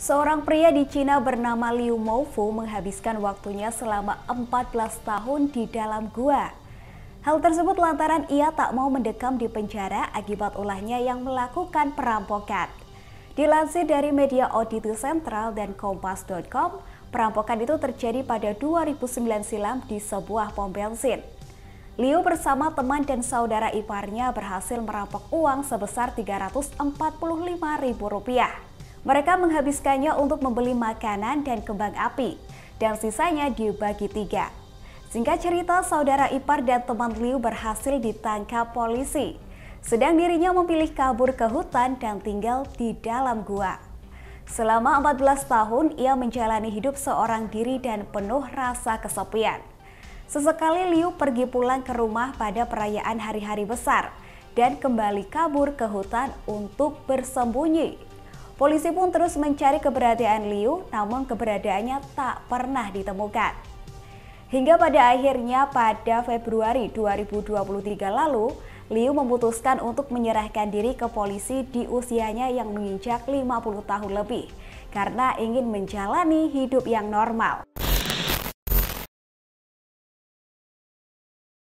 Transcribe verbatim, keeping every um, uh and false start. Seorang pria di China bernama Liu Moufu menghabiskan waktunya selama empat belas tahun di dalam gua. Hal tersebut lantaran ia tak mau mendekam di penjara akibat ulahnya yang melakukan perampokan. Dilansir dari media Oddity Central dan Kompas titik com, perampokan itu terjadi pada dua ribu sembilan silam di sebuah pom bensin. Liu bersama teman dan saudara iparnya berhasil merampok uang sebesar tiga ratus empat puluh lima ribu rupiah. Mereka menghabiskannya untuk membeli makanan dan kembang api, dan sisanya dibagi tiga. Singkat cerita, saudara ipar dan teman Liu berhasil ditangkap polisi, sedang dirinya memilih kabur ke hutan dan tinggal di dalam gua. Selama empat belas tahun, ia menjalani hidup seorang diri dan penuh rasa kesepian. Sesekali Liu pergi pulang ke rumah pada perayaan hari-hari besar dan kembali kabur ke hutan untuk bersembunyi. Polisi pun terus mencari keberadaan Liu, namun keberadaannya tak pernah ditemukan. Hingga pada akhirnya pada Februari dua ribu dua puluh tiga lalu, Liu memutuskan untuk menyerahkan diri ke polisi di usianya yang menginjak lima puluh tahun lebih, karena ingin menjalani hidup yang normal.